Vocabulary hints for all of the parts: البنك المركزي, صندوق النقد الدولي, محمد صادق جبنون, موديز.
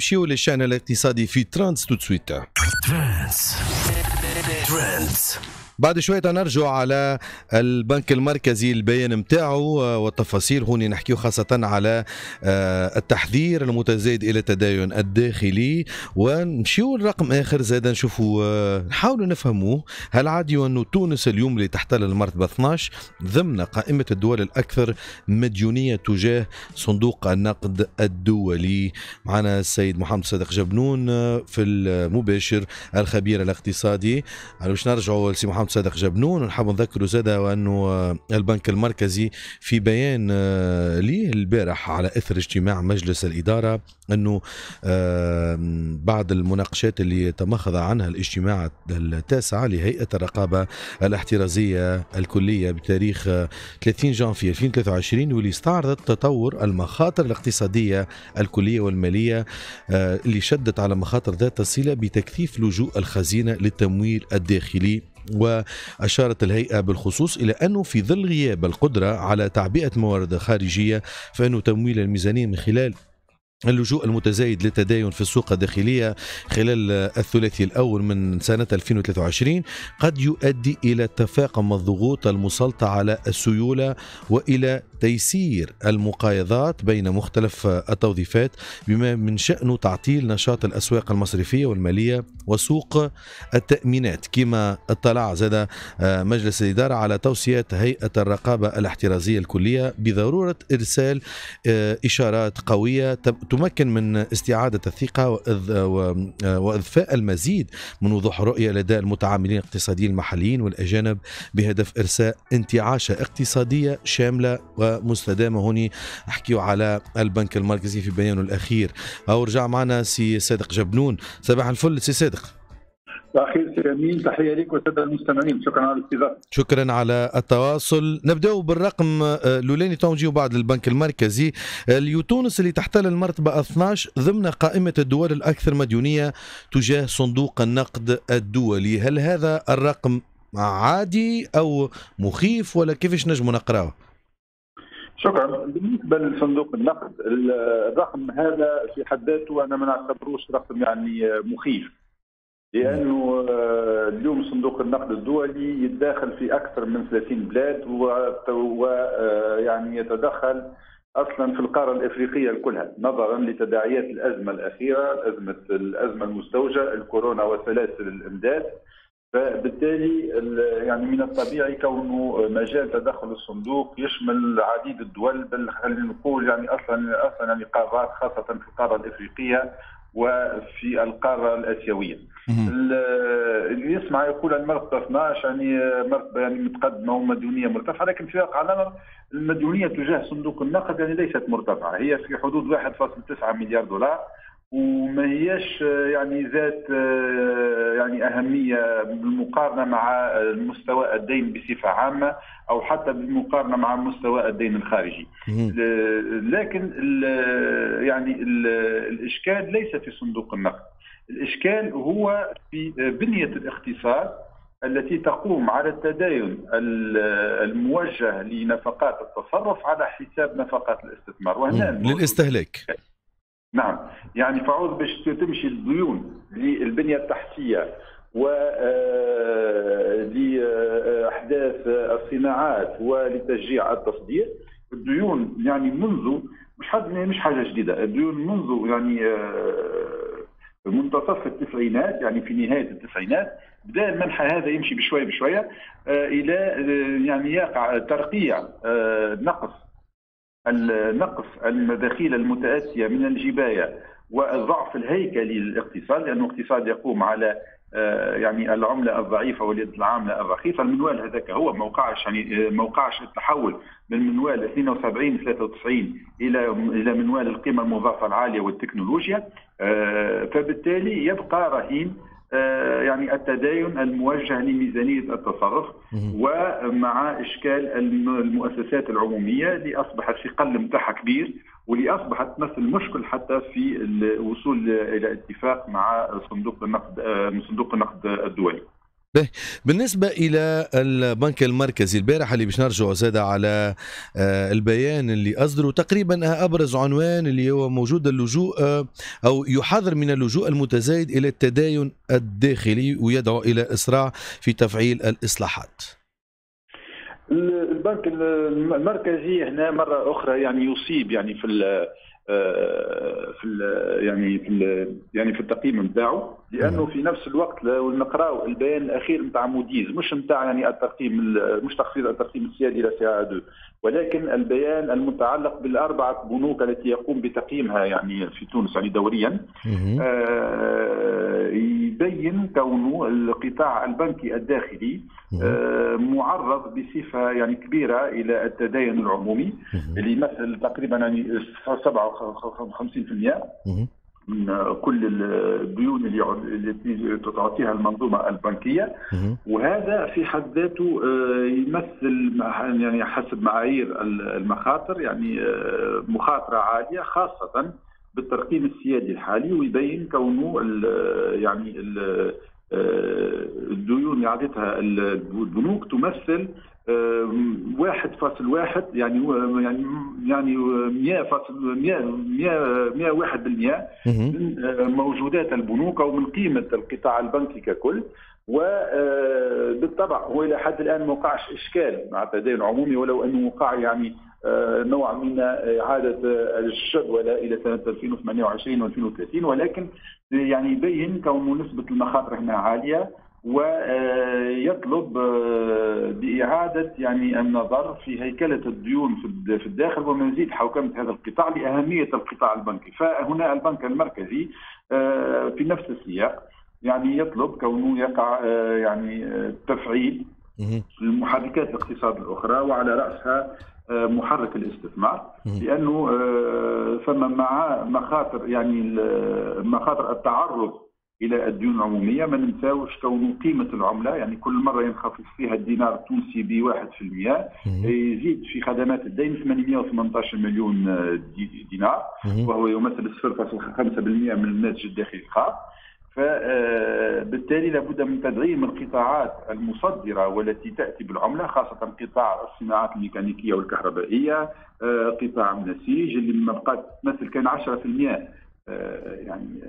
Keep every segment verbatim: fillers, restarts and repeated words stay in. نمشيو للشأن الاقتصادي في ترندز تو سويت. ترندز ترندز بعد شوية نرجع على البنك المركزي البيان نتاعو والتفاصيل. هوني نحكيو خاصة على التحذير المتزايد إلى التدين الداخلي، ونمشيو لرقم آخر زادا نشوفوا نحاولوا نفهموه. هل عادي أن تونس اليوم اللي تحتل المرتبة اثناش ضمن قائمة الدول الأكثر مديونية تجاه صندوق النقد الدولي؟ معنا السيد محمد صادق جبنون في المباشر الخبير الاقتصادي. باش نرجعوا لسي محمد صادق جبنون، ونحب نذكروا زاده وانه البنك المركزي في بيان ليه البارح على اثر اجتماع مجلس الاداره انه بعد المناقشات اللي تمخض عنها الاجتماع التاسع لهيئه الرقابه الاحترازيه الكليه بتاريخ ثلاثين جانفي ألفين وثلاثة وعشرين، واللي استعرضت تطور المخاطر الاقتصاديه الكليه والماليه اللي شدت على مخاطر ذات الصله بتكثيف لجوء الخزينه للتمويل الداخلي. وأشارت الهيئة بالخصوص إلى أنه في ظل غياب القدرة على تعبئة موارد خارجية، فإنه تمويل الميزانية من خلال اللجوء المتزايد للتدين في السوق الداخلية خلال الثلاثي الأول من سنة ألفين وثلاثة وعشرين قد يؤدي إلى تفاقم الضغوط المسلطة على السيولة وإلى تيسير المقايضات بين مختلف التوظيفات، بما من شأنه تعطيل نشاط الأسواق المصرفية والمالية وسوق التأمينات. كما اطلع زاد مجلس الإدارة على توصيات هيئة الرقابة الاحترازية الكلية بضرورة إرسال إشارات قوية تمكن من استعادة الثقة وإضفاء المزيد من وضوح الرؤية لدى المتعاملين الاقتصاديين المحليين والأجانب بهدف إرساء انتعاشة اقتصادية شاملة ومستدامة. هوني نحكيو على البنك المركزي في بيانه الأخير. أو رجع معنا سي صادق جبنون. صباح الفل سي صادق. تأخير سي أمين، تحية لك والسادة المستمعين، شكرا على الاستضافة. شكرا على التواصل. نبدأ بالرقم لولاني تو نجيو بعد البنك المركزي. تونس اللي تحتل المرتبة اثناش ضمن قائمة الدول الأكثر مديونية تجاه صندوق النقد الدولي، هل هذا الرقم عادي أو مخيف ولا كيفاش نجمو نقراوه؟ شكرا. بالنسبه لصندوق النقد، الرقم هذا في حد ذاته انا ما نعتبروش رقم يعني مخيف، لانه اليوم صندوق النقد الدولي يتداخل في اكثر من ثلاثين بلاد، ويعني يتدخل اصلا في القاره الافريقيه كلها نظرا لتداعيات الازمه الاخيره، ازمه الازمه المزدوجه الكورونا وسلاسل الامداد. فبالتالي يعني من الطبيعي كونه مجال تدخل الصندوق يشمل عديد الدول، بل خلينا نقول يعني اصلا اصلا يعني قارات خاصه في القاره الافريقيه وفي القاره الاسيويه. اللي يسمع يقول المرتبه اثناش يعني مرتبه يعني متقدمه ومديونيه مرتفعه، لكن في واقع الامر المديونيه تجاه صندوق النقد يعني ليست مرتفعه، هي في حدود واحد فاصلة تسعة مليار دولار، وما هيش يعني ذات يعني أهمية بالمقارنة مع مستوى الدين بصفة عامة، أو حتى بالمقارنة مع مستوى الدين الخارجي. لكن ال يعني ال الإشكال ليس في صندوق النقد، الإشكال هو في بنية الاقتصاد التي تقوم على التداين الموجه لنفقات التصرف على حساب نفقات الاستثمار، وهنا للاستهلاك. نعم، يعني فعوض باش تمشي الديون للبنيه التحتيه ولاحداث الصناعات ولتشجيع التصدير، الديون يعني منذ مش حد مش حاجه جديده، الديون منذ يعني منتصف التسعينات، يعني في نهايه التسعينات بدا المنحى هذا يمشي بشويه بشويه الى يعني يقع ترقيع نقص النقص المداخيل المتأتية من الجباية والضعف الهيكلي للاقتصاد، لأنه الاقتصاد يقوم على يعني العملة الضعيفة واليد العاملة الرخيصة. المنوال هذاك هو موقعش يعني موقعش التحول من منوال اثنين وسبعين ثلاثة وتسعين إلى إلى منوال القيمة المضافة العالية والتكنولوجيا، فبالتالي يبقى رهين يعني التداين الموجه لميزانية التصرف، ومع إشكال المؤسسات العمومية اللي أصبحت في قل متاعها كبير، واللي أصبحت تمثل مشكل حتى في الوصول إلى اتفاق مع صندوق النقد صندوق النقد الدولي. بالنسبة إلى البنك المركزي البارحة اللي باش نرجعوا زاد على البيان اللي أصدروا تقريبا أبرز عنوان اللي هو موجود اللجوء أو يحذر من اللجوء المتزايد إلى التداين الداخلي ويدعو إلى الإسراع في تفعيل الإصلاحات. البنك المركزي هنا مرة أخرى يعني يصيب يعني في ال في ال يعني في ال يعني في التقييم نتاعو، لانه في نفس الوقت لو نقراو البيان الاخير نتاع موديز مش نتاع يعني التقييم مش تخفيض التقييم السيادي الى سي اثنين، ولكن البيان المتعلق بالاربعه بنوك التي يقوم بتقييمها يعني في تونس يعني دوريا آه يبين كونه القطاع البنكي الداخلي آه معرض بصفه يعني كبيره الى التدين العمومي اللي يمثل تقريبا يعني سبعة وخمسين بالمئة من كل الديون التي تعطيها المنظومه البنكيه، وهذا في حد ذاته يمثل يعني حسب معايير المخاطر يعني مخاطره عاليه خاصه بالترقيم السيادي الحالي، ويبين كونه يعني الديون اللي عطتها البنوك تمثل واحد فاصل واحد يعني يعني يعني مئة فاصل مئة واحد بالمئة من موجودات البنوك أو من قيمة القطاع البنكي ككل، وبالطبع هو إلى حد الآن ما وقعش إشكال مع التدين العمومي ولو أنه وقع يعني نوع من إعادة الجدولة إلى سنة ألفين وثمانية وعشرين وألفين وثلاثين، ولكن يعني يبين كون نسبة المخاطر هنا عالية ويطلب بإعادة يعني النظر في هيكلة الديون في الداخل ومزيد حوكمة هذا القطاع لأهمية القطاع البنكي. فهنا البنك المركزي في نفس السياق يعني يطلب كونه يقع يعني تفعيل محركات الاقتصاد الأخرى وعلى رأسها محرك الاستثمار، لأنه فما مع مخاطر يعني مخاطر التعرض الى الديون العموميه. ما ننساوش كون قيمه العمله يعني كل مره ينخفض فيها الدينار التونسي ب واحد بالمئة يزيد في خدمات الدين ثمانمئة وثمانية عشر مليون دينار وهو يمثل صفر فاصل خمسة بالمئة من الناتج الداخلي الخام، فبالتالي لابد من تدعيم القطاعات المصدره والتي تاتي بالعمله خاصه قطاع الصناعات الميكانيكيه والكهربائيه قطاع النسيج اللي لما بقات تمثل كان عشرة بالمئة يعني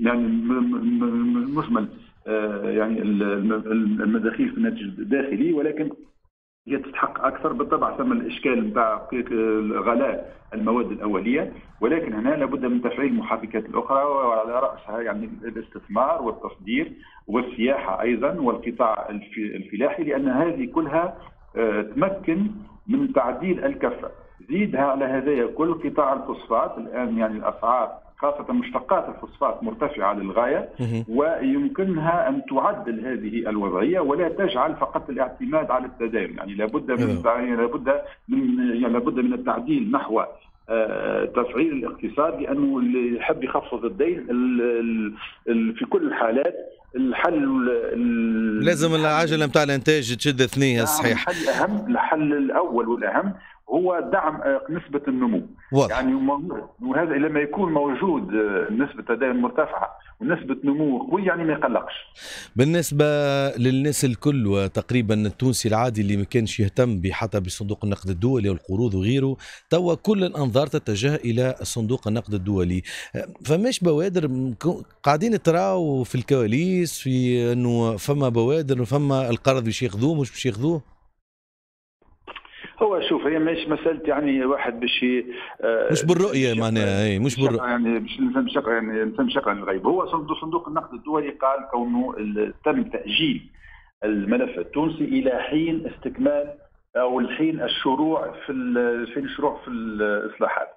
يعني مجمل يعني المداخيل في الناتج الداخلي، ولكن هي تستحق اكثر. بالطبع ثم الاشكال نتاع غلاء المواد الاوليه، ولكن هنا لابد من تفعيل محركات الاخرى وعلى راسها يعني الاستثمار والتصدير والسياحه ايضا والقطاع الفلاحي، لان هذه كلها تمكن من تعديل الكفه. زيدها على هذايا كل قطاع الفوسفات الان يعني الاسعار خاصه مشتقات الفوسفات مرتفعه للغايه ويمكنها ان تعدل هذه الوضعيه ولا تجعل فقط الاعتماد على التداين، يعني لابد من لابد من يعني لابد من التعديل نحو تفعيل الاقتصاد، لانه اللي يحب يخفض الدين في كل الحالات الحل لازم العجله نتاع الانتاج تشد ثنيها. صحيح، الحل الحل الاول والاهم هو دعم نسبة النمو واضح. يعني وهذا لما يكون موجود نسبة تداين مرتفعة ونسبة نمو قوي يعني ما يقلقش. بالنسبة للناس الكل وتقريبا التونسي العادي اللي ما كانش يهتم حتى بصندوق النقد الدولي والقروض وغيره، توا كل الأنظار تتجه إلى صندوق النقد الدولي. فماش بوادر قاعدين تراو في الكواليس في أنه فما بوادر وفما القرض باش ياخذوه مش باش ياخذوه؟ هو شوف هي مش مسألة يعني واحد باش آه مش بالرؤية معناها اي مش بالرؤية يعني باش نفهم شق يعني نفهم شق عن الغيب. هو صندوق صندوق النقد الدولي قال كونه تم تأجيل الملف التونسي إلى حين استكمال أو الحين الشروع في حين الشروع في الإصلاحات.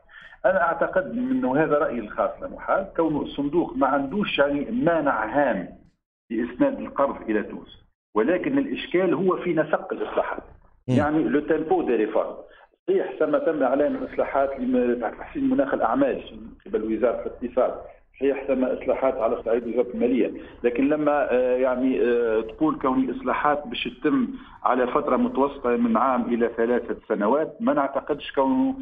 أنا أعتقد أنه هذا رأيي الخاص لمحال كونه الصندوق ما عندوش يعني مانع هام لإسناد القرض إلى تونس، ولكن الإشكال هو في نسق الإصلاحات. يعني لو تيمبو دي ريفورم صحيح ثم تم اعلان الاصلاحات لتحسين مناخ الاعمال من قبل وزاره الاقتصاد صحيح ثم اصلاحات على صعيد الوزاره الماليه، لكن لما يعني تقول كوني اصلاحات باش تتم على فتره متوسطه من عام الى ثلاثه سنوات، ما نعتقدش كونه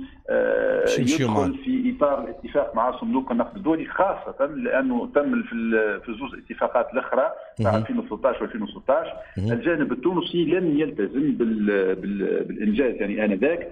يدخل في اطار الاتفاق مع صندوق النقد الدولي، خاصه لانه تم في زوج اتفاقات الاخرى تاع ألفين وثلاثة عشر و ألفين وستة عشر الجانب التونسي لم يلتزم بالانجاز يعني انذاك،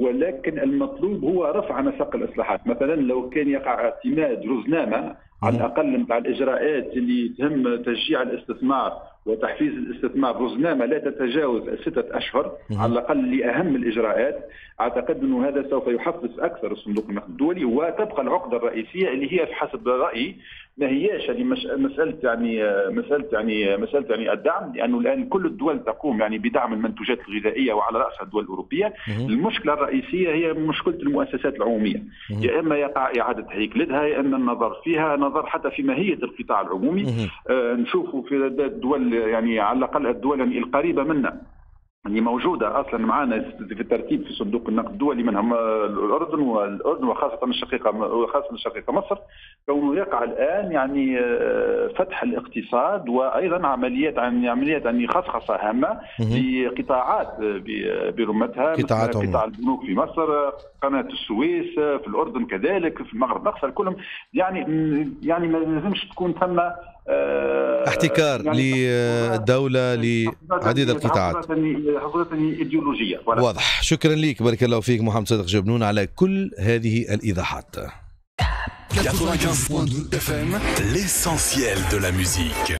ولكن المطلوب هو رفع نسق الاصلاحات. مثلا لو كان يقع اعتماد روزنامه على الاقل نتاع الاجراءات اللي تهم تشجيع الاستثمار وتحفيز الاستثمار، روزنامه لا تتجاوز سته اشهر على الاقل لاهم الاجراءات، اعتقد انه هذا سوف يحفز اكثر الصندوق النقد الدولي. وتبقى العقده الرئيسيه اللي هي بحسب رايي ما هياش يعني مساله يعني مساله يعني مساله يعني الدعم، لانه الان كل الدول تقوم يعني بدعم المنتوجات الغذائيه وعلى راسها الدول الاوروبيه. المشكله الرئيسيه هي مشكله المؤسسات العموميه، يا اما يقع اعاده تهيكلتها يا اما النظر فيها، نظر حتى في ماهيه القطاع العمومي. آه نشوفوا في الدول يعني على الاقل الدول يعني القريبه منا اللي موجوده اصلا معنا في الترتيب في صندوق النقد الدولي، منهم الاردن والاردن وخاصه الشقيقه وخاصه الشقيقه مصر، كونه يقع الان يعني فتح الاقتصاد وايضا عمليات عن عمليات يعني خصخصه هامه لقطاعات برمتها، قطاع البنوك في مصر، قناه السويس في الاردن، كذلك في المغرب الاقصى، كلهم يعني يعني ما لازمش تكون ثم احتكار يعني للدولة لعديد القطاعات، حقيقة ايديولوجية. واضح. شكرا لك، بارك الله فيك محمد صادق جبنون على كل هذه الإيضاحات. ninety-five point two F M, l'essentiel de la musique.